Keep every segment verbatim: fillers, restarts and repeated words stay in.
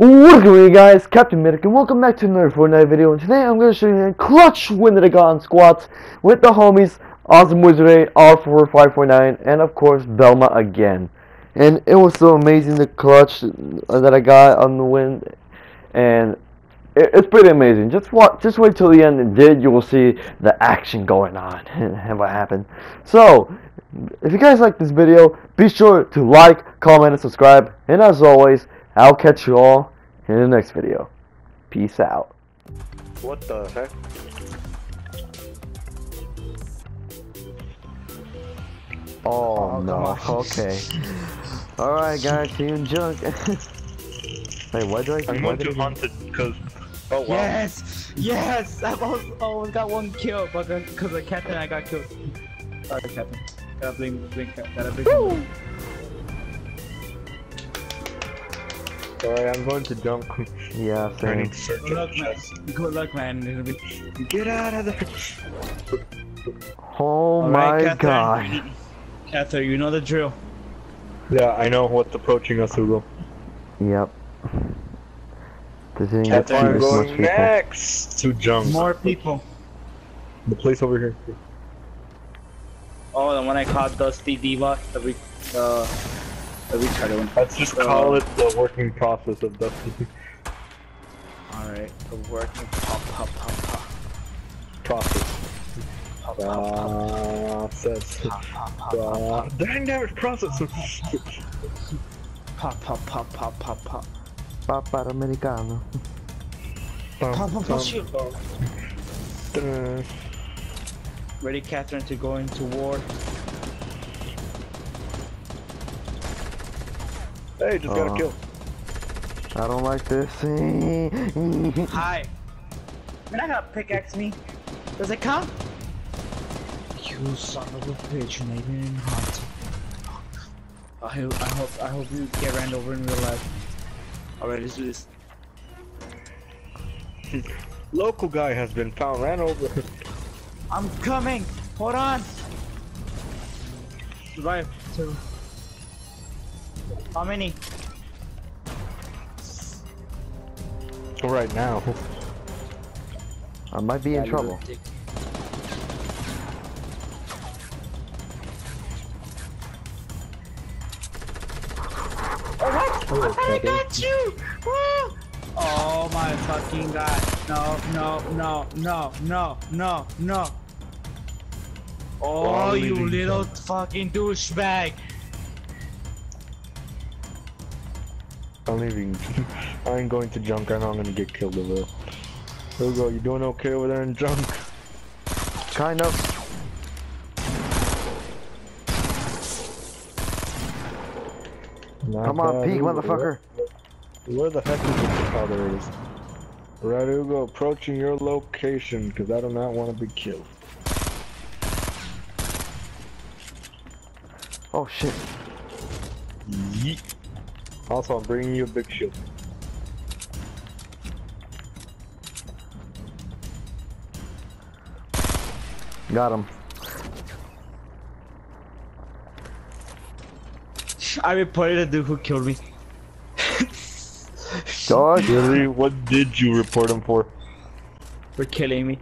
What's going on, guys? Captain Middick, and welcome back to another Fortnite video. And today I'm going to show you a clutch win that I got on squats with the homies Awesome Wizard R four five four nine and of course Belma again. And it was so amazing, the clutch that I got on the win, and it, it's pretty amazing. Just watch, just wait till the end, and did you will see the action going on and what happened. So, if you guys like this video, be sure to like, comment, and subscribe. And as always, I'll catch you all in the next video. Peace out. What the heck? Oh, oh no. Okay. Alright guys, team junk. Wait, what do I do? I'm going to hunt it because... Oh wow. Yes! Yes! I almost got one kill, but because of Catherine I got killed. Sorry Catherine. Gotta blink, blink, gotta blink. Alright, I'm going to jump. Yeah, same. Good luck, man. Good luck, man. Get out of there. Oh right, my Catherine. God. Catherine, you know the drill. Yeah, I know what's approaching us, Hugo. Yep. Catherine, is going people. Next to jump. More people. The place over here. Oh, the one I caught, Dusty D.Va. Every, uh... Let's just call uh, it the working process of Dusty. Alright, the working pop, pop, pop, pop. Process. Pop, pop, pop. Process. Pop, pop, pop, pop. Dang, that was process. Pop, pop, pop, pop, pop, pop. Pop, pop, Americano. Pop, pop, pop, pop. Ready, Catherine, to go into war. Hey, just got a kill. I don't like this. Hi. Man, I got pickaxe me. Does it count? You son of a bitch, Nathan and Hunt. I hope, I hope, I hope you get ran over in real life. Alright, let's do this. Local guy has been found ran over. I'm coming. Hold on. Survive. Two. How many? Right now. I might be yeah, in trouble. Oh, what? Oh, I got you! Woo! Oh my fucking god. No, no, no, no, no, no, no. Oh, oh you little God. Fucking douchebag. I'm leaving. I ain't going to junk. I know I'm gonna get killed over there. Hugo, you doing okay over there in junk? Kind of. Not Come on, peek, motherfucker. Where, where the heck is it? Oh, there it is. Right, Hugo, approaching your location because I do not want to be killed. Oh shit. Yeet. Also, I'm bringing you a big shield. Got him. I reported the dude who killed me. George, really? What did you report him for? For killing me.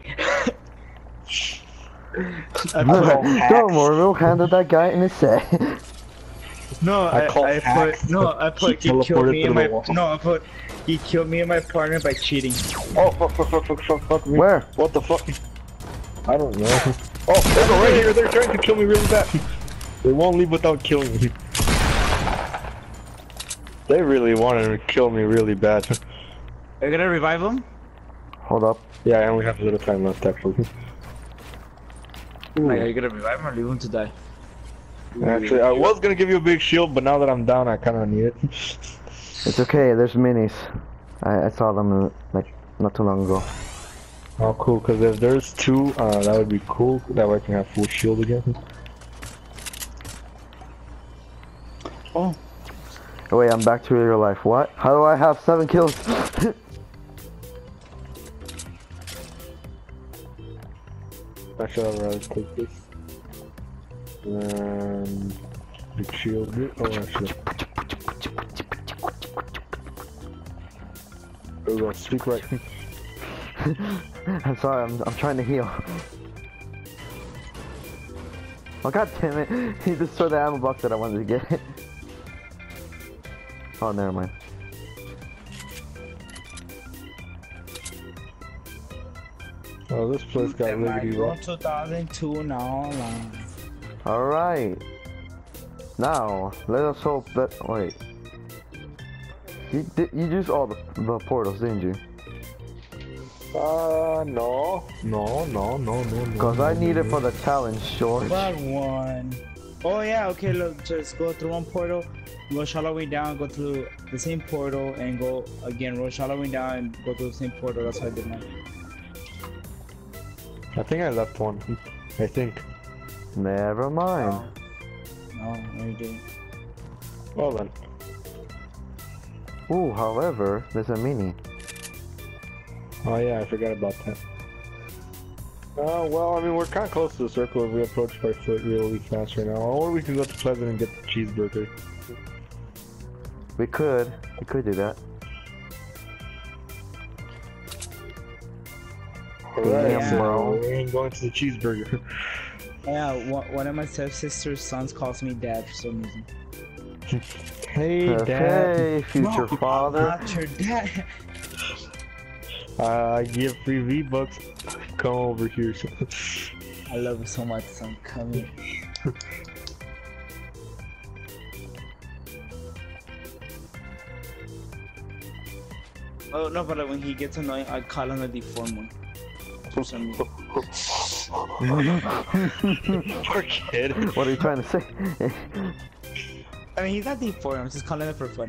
Don't worry, we'll handle that guy in a sec. No, I, I, I put no, I put he, he killed me and my no, I put he killed me and my partner by cheating. Oh fuck, fuck, fuck, fuck, fuck, fuck me. Where? What the fuck? I don't know. Oh, they're right here. They're trying to kill me really bad. They won't leave without killing me. They really wanted to kill me really bad. Are you gonna revive them? Hold up. Yeah, I only have a little time left actually. Ooh. Are you gonna revive them or leave them to die? Actually, I was gonna give you a big shield, but now that I'm down, I kind of need it. It's okay. There's minis. I, I saw them like not too long ago. Oh, cool. Cause if there's two, uh, that would be cool. That way I can have full shield again. Oh. Oh wait, I'm back to real life. What? How do I have seven kills? Actually, I'd rather take this. Um, big shield. Oh, actually. Hugo, speak right. I'm sorry, I'm, I'm trying to heal. Oh god damn it! He destroyed the ammo box that I wanted to get. Oh, never mind. Oh, this place got liberty rock. two thousand two now. All right. Now let us hope that. Wait. You did, you used all the, the portals, didn't you? Uh, no, no, no, no, no. Because no, I need no, it for the challenge, George. But one. Oh yeah. Okay. Look, just go through one portal. Go shallowing down, go through the same portal, and go again. Go shallowing down, and go through the same portal. That's what I did now. I think I left one. I think. Never mind. No, no, you didn't. Well then. Ooh, however, there's a mini. Oh yeah, I forgot about that. Uh, well, I mean, we're kind of close to the circle if we approach by foot really fast right now. Or we can go to Pleasant and get the cheeseburger. We could. We could do that. Alright, yeah. So we ain't going to the cheeseburger. Yeah, one of my stepsister's sons calls me dad for some reason. Hey, okay, dad. Hey, future no, father. Not your dad. I give free V-Bucks. Come over here. I love you so much, son. Come here. Oh, no, but when he gets annoying, I call him a deformed one. Poor kid. What are you trying to say? I mean, he's not deformed, I'm just calling it for fun.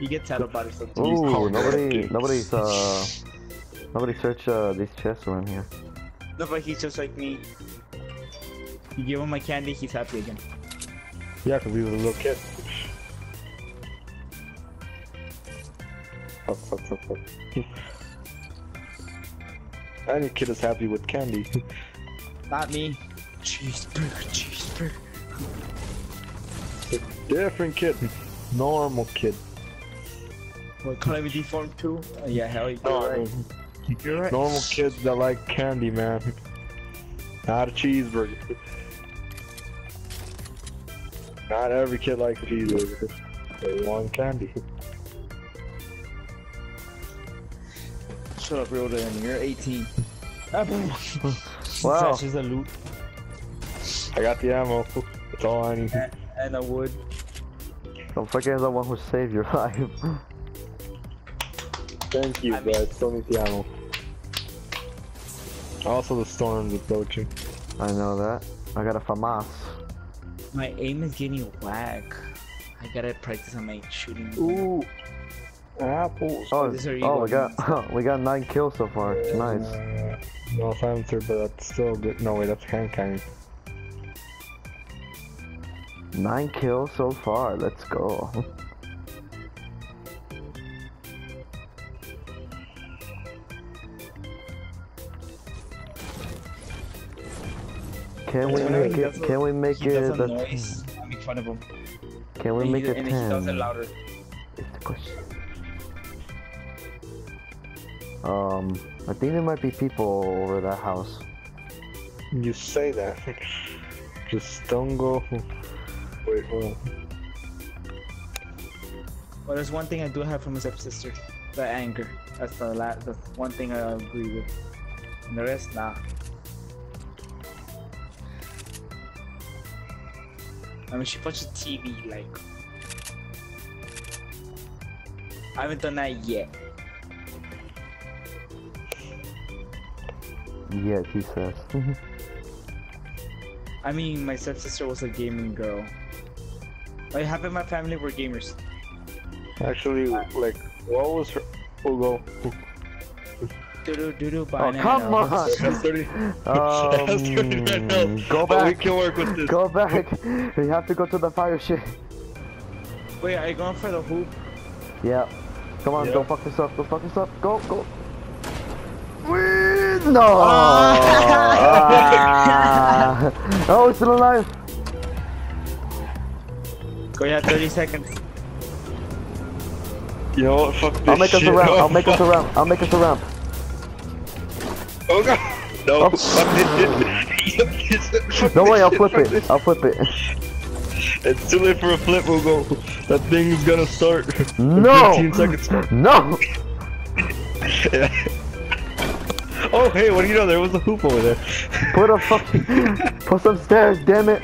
He gets out about it sometimes. Ooh, nobody, nobody's, uh... Nobody search, uh, these chests around here. No, but he's just like me. You give him my candy, he's happy again. Yeah, cause he was a little kid. Fuck, fuck, fuck, fuck. Any kid is happy with candy. Not me. Cheeseburger, cheeseburger. A different kid. Normal kid. What, can I be deformed too? Uh, yeah, hell yeah. No, right. You're right. Normal kids that like candy, man. Not a cheeseburger. Not every kid likes a cheeseburger. They want candy. Shut up, real damn. You're eighteen. Wow. That's just a loot. I got the ammo. That's all I need. And, and I would. Don't forget the one who saved your life. Thank you, I but mean... I still need the ammo. Also, the storm's approaching. I know that. I got a FAMAS. My aim is getting whack. I gotta practice on my shooting. Ooh. Apples. Oh, oh we got oh, we got nine kills so far. Uh, nice. Uh, no silencer, but that's still good. No wait, that's hand cannon. Nine kills so far. Let's go. Can we make it? Can we make it? Noise. I make fun of him. Can we and make it ten? He does it louder. It's the question. Um, I think there might be people over that house. You say that. Just don't go. Wait, hold on. Well, there's one thing I do have from my stepsister. The anger. That's the la that's one thing I agree with. And the rest, nah. I mean, she watches T V, like. I haven't done that yet. Yeah, he says. I mean, my stepsister was a gaming girl. Like, half of my family were gamers. Actually, like, what was her... Hugo. Doo-doo, doo-doo, banana. Oh, come on! um, go back! We can work with this. Go back! We have to go to the fire shit. Wait, are you going for the hoop? Yeah. Come on, yeah. Go fuck this up, go fuck this up. Go, go! Whee! No! Ah. Oh, it's still alive! Go, you have thirty seconds. You know what? Fuck this. I'll make us a ramp. I'll make us a ramp. I'll make us a ramp. Oh god! No! Oh. Don't worry, I'll flip it. I'll flip it. It's too late for a flip, Hugo. That thing's gonna start. No! In fifteen seconds. No! Yeah. Oh hey, what do you know? There was a hoop over there. Put a fucking put some stairs, damn it!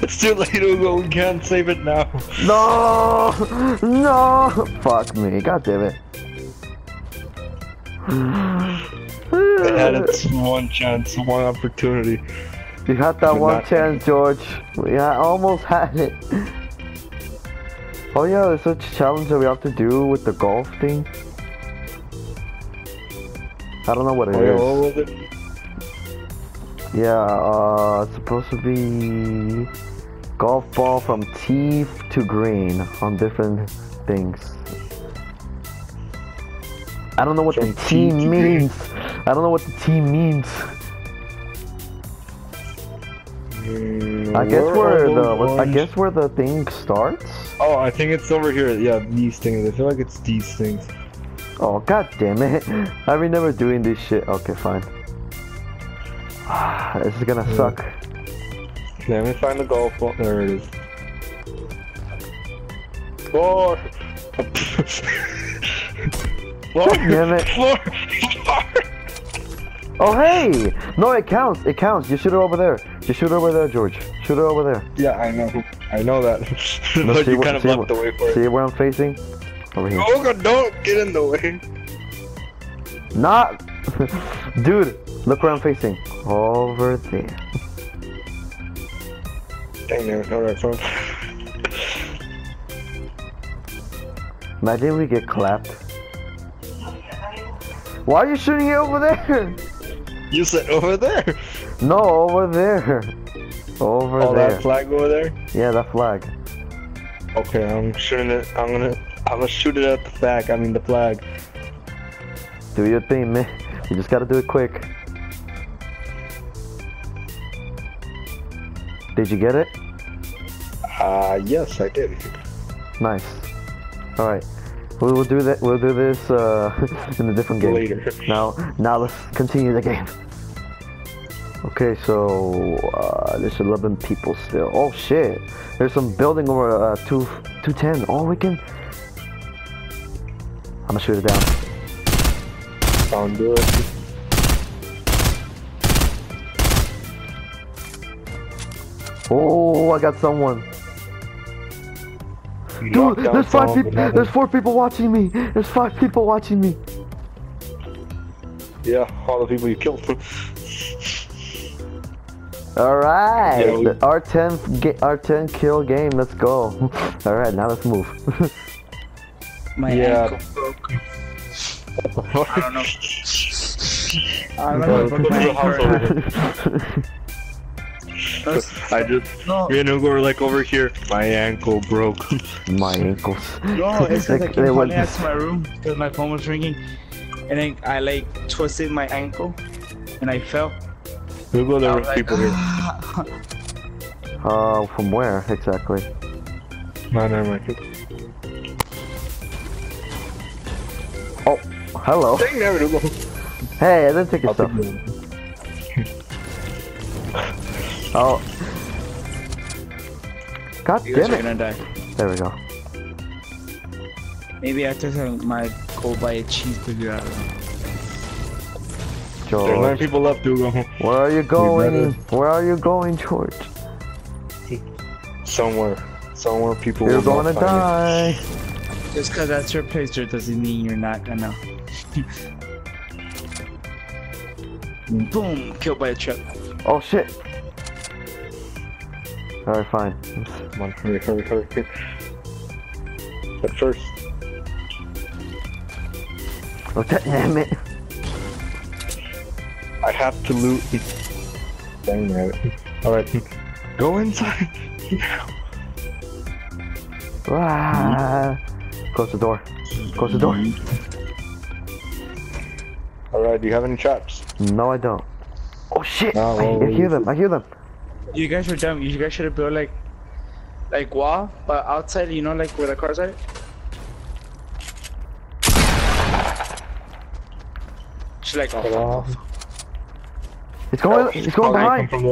It's too late, Hugo. We can't save it now. No! No! Fuck me! God damn it! It had its one chance, one opportunity. You had that one chance, George. Yeah, I almost had it. Oh yeah, there's such a challenge that we have to do with the golf thing. I don't know what it oh, is. What was it? Yeah, uh, it's supposed to be golf ball from tee to green on different things. I don't know what the T means. I don't know what the T means. I guess where the I guess where the thing starts. Oh, I think it's over here. Yeah, these things. I feel like it's these things. Oh god damn it! I remember doing this shit. Okay, fine. This is gonna yeah. suck. Let me find the golf ball. There it is. Floor. Floor. Damn it. Floor. Floor. Oh hey! No, it counts. It counts. You shoot it over there. You shoot it over there, George. Shoot it over there. Yeah, I know. I know that. No, but you kind of left the way for it. See where I'm facing? Over here. Oh god, don't get in the way. Not, dude. Look where I'm facing. Over there. Dang, there was no right phone. Imagine we get clapped. Why are you shooting it over there? You said over there. No, over there. Over oh, there. Oh, that flag over there? Yeah, that flag. Okay, I'm shooting it. I'm gonna, I'm gonna shoot it at the flag. I mean the flag. Do your thing, man. You just gotta do it quick. Did you get it? Uh, yes, I did. Nice. All right, we will do that. We'll do this uh, in a different game later. Now, now let's continue the game. Okay, so uh, there's eleven people still. Oh shit! There's some building over uh, two, two ten. Oh, we can. I'm gonna shoot it down. Sound good. Oh, I got someone. Dude, there's five people. There's four people watching me. There's five people watching me. Yeah, all the people you killed. All right, yeah, we... our tenth, our ten kill game. Let's go. All right, now let's move. My yeah. ankle broke. I don't know. I don't know. My That's, I just, no. me and Hugo were like over here. My ankle broke. My ankles. No, it's because I came home to my room because my phone was ringing, and then I like twisted my ankle, and I fell. Hugo, there were like, people here. Uh, from where exactly? No, never mind. Oh, hello. Hey, I didn't take your stuff. Oh. God you damn it. Are gonna die. There we go. Maybe I took my cold by a cheeseburger. George. There's nine people left, Hugo. Where are you going? Where are you going, George? Somewhere. Somewhere people You're gonna die. You. Just because that's your picture doesn't mean you're not gonna. Boom! Killed by a truck. Oh shit. Alright, fine. Come on, hurry, hurry, hurry. But first. Oh, damn it. I have to loot. Dang it. Alright, go inside now. Ah. Close the door. Close the door. Alright, do you have any traps? No, I don't. Oh, shit. No, I, I hear them. I hear them. You guys were dumb. You guys should have built like, like wall, but outside, you know, like where the cars are. It's like off. It's going. Oh, it's, it's going behind. From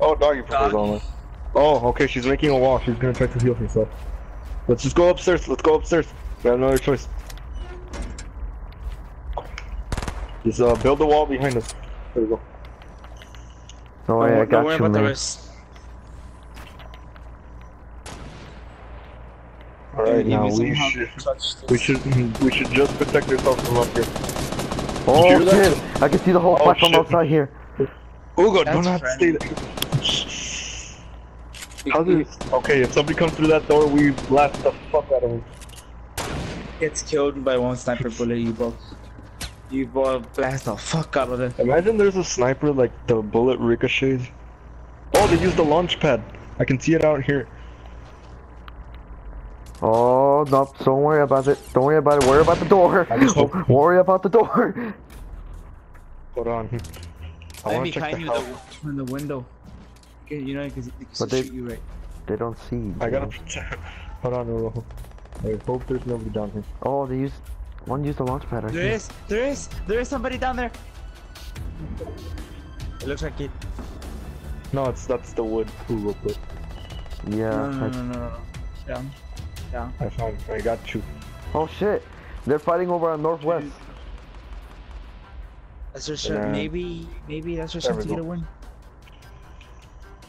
oh, doggy put on it. Oh, okay. She's making a wall. She's gonna try to heal herself. Let's just go upstairs. Let's go upstairs. We have no other choice. Just uh, build a wall behind us. There we go. No way, I got you, man. Alright, now we should, we should we should just protect ourselves from up here. Oh shit! I can see the whole platform outside here. Hugo, do not stay there. How do okay, if somebody comes through that door, we blast the fuck out of him. Gets killed by one sniper bullet, you both. You boy blast the fuck out of it. Imagine there's a sniper like the bullet ricochets. Oh, they used the launch pad. I can see it out here. Oh no, don't worry about it. Don't worry about it. Worry about the door. Worry about the door. Hold on. I want to check the house. Turn the window. You know, because they can shoot you right. They don't see you. I gotta protect. Hold on, I hope there's nobody down here. Oh, they used. One used the launch pad, I think. There is! There is! There is somebody down there! It looks like it. No, it's that's the wood poo real quick. Yeah. No, no, I... no, no, no, no. Down. Down. I found I got you. Oh shit! They're fighting over on northwest. That's their shot. Yeah. Maybe, maybe that's their shot to get a win.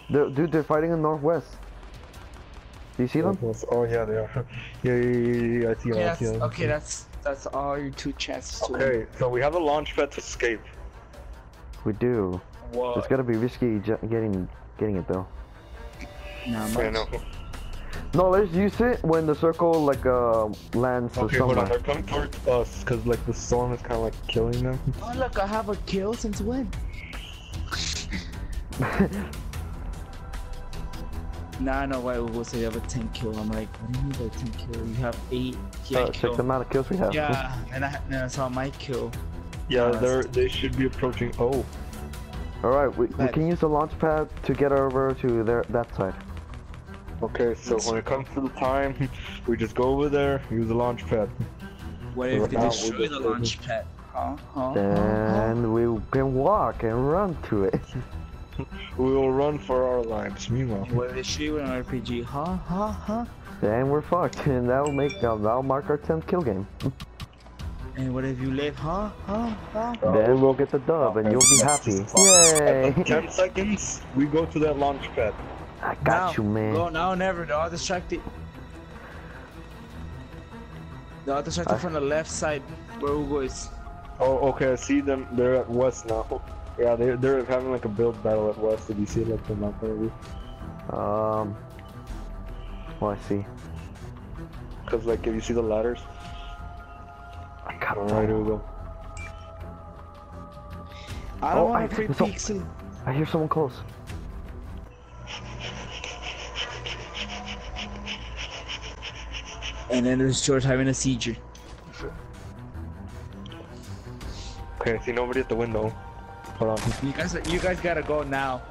They're, dude, they're fighting in northwest. Do you see them? Oh yeah, they are. Yeah, yeah, yeah, yeah. I see them. Okay, I see them. Okay, that's that's all your two chances. To okay, win. So we have a launch pad to escape. We do. What? It's gotta be risky getting getting it though. Nah, yeah, no. No, let's use it when the circle like uh lands. Okay, hold on. They're coming towards us because like the storm is kind of like killing them. Oh look, I have a kill since when? Now I know why we will say you have a ten kill. I'm like, what do you mean by ten kill? You have eight. Yeah, uh, check the amount of kills we have. Yeah, and I, and I saw my kill. Yeah, uh, they're they should be approaching. Oh. Alright, we, we can use the launch pad to get over to their that side. Okay, so That's when it comes to the time, we just go over there, use the launch pad. What if so they destroy we'll the launch pad? Huh? Huh? Then huh? we can walk and run to it. We will run for our lives, meanwhile. What is she with an R P G? Huh? Huh? Huh? Then we're fucked, and that'll make uh, that'll mark our tenth kill game. And what if you live? Huh? Huh? Huh? Uh, then we'll get the dub, and you'll be happy. Yay! At ten seconds, we go to that launch pad. I got now, you, man. Go now, never. They're all distracted. They're all distracted I... from the left side where Hugo is. Oh, okay. I see them. They're at west now. Yeah, they're, they're having like a build battle at west. Did you see it like the map already? Um... Well, I see. Cause like, if you see the ladders? I got one. Alright, here we go. I don't oh, want to free peeks in. I hear someone close. And then there's George having a seizure. Okay, I see nobody at the window. Hold on. You guys, you guys gotta go now.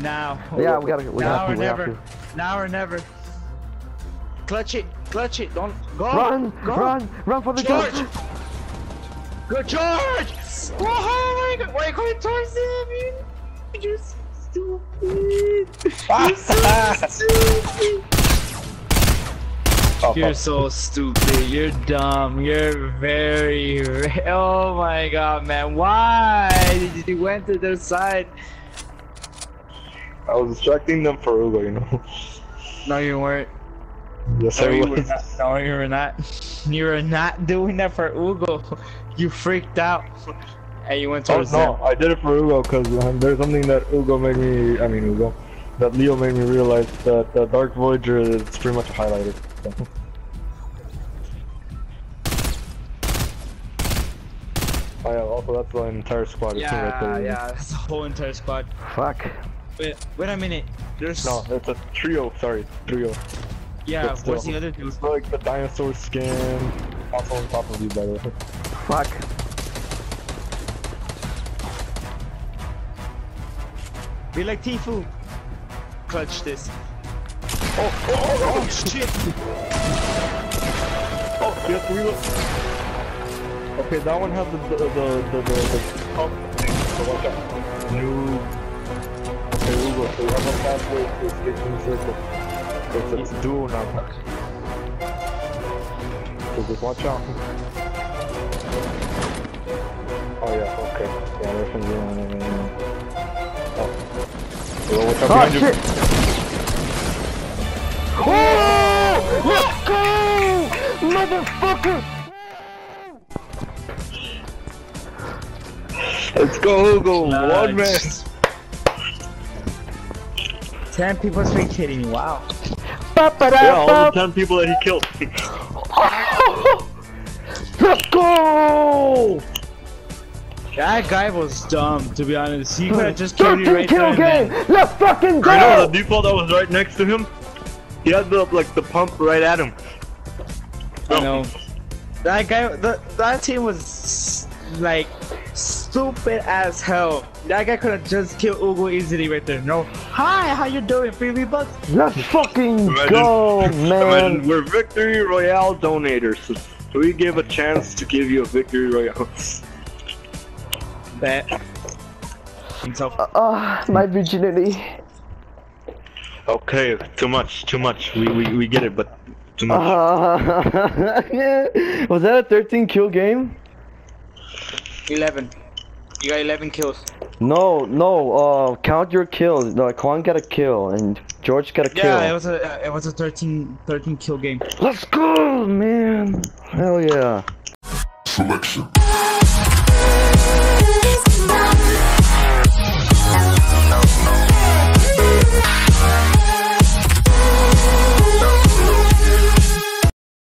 Now. Yeah, we gotta. We now gotta, or we never. Have now or never. Clutch it, clutch it. Don't go. Run, go. run, run for the George. George. Good George. Oh my God! Why are you going towards him? You're so stupid. You're so stupid. You're so stupid. You're dumb. You're very, very. Oh my God, man! Why did you went to their side? I was distracting them for Hugo, you know. No, you weren't. Yes, no, I was. You were not. No, you were not. You were not doing that for Hugo. You freaked out, and you went towards. Oh, no, I did it for Hugo because um, there's something that Hugo made me. I mean, Hugo, that Leo made me realize that the Dark Voyager is pretty much highlighted. Oh yeah, also that's the entire squad. Yeah, right there, yeah, yeah, that's the whole entire squad. Fuck. Wait, wait a minute. There's no, it's a trio. Sorry, trio. Yeah, still, where's the other two? It's like the dinosaur skin. Also on top of you, by the way. Fuck. Be like tfue. Clutch this. Oh, oh, oh, oh, shit! Oh, yes, we will. Okay, that one has the the the the the, the top thing. So watch out. New. Okay, Hugo. So we have a pathway to escape from the circle. It's a dual now. So just watch out. Oh yeah. Okay. Yeah, there's some dual and everything. Oh. Hugo, what's up oh, behind shit. you? Oh! Let's go, motherfucker! Let's go, Hugo! Nice. One man! ten people must be kidding me, wow. Yeah, all the ten people that he killed. Let's go! That guy was dumb, to be honest. He could have just killed you right kill there. Game. Let's fucking go! You know the default that was right next to him? He had the, like, the pump right at him. I know. That guy, the, that team was, like, stupid as hell. That guy could have just killed Hugo easily right there. No. Hi, how you doing? Free V-Bucks? Let's fucking imagine, go, man. Imagine we're Victory Royale donators. We give a chance to give you a Victory Royale. Bet. Uh, uh, my virginity. Okay, too much, too much. We, we, we get it, but too much. Uh, yeah. Was that a thirteen kill game? eleven. You got eleven kills. No, no. Uh, count your kills. No, Kwan got a kill and George got a yeah, kill. Yeah, it was a it was a thirteen kill game. Let's go, man! Hell yeah! Selection.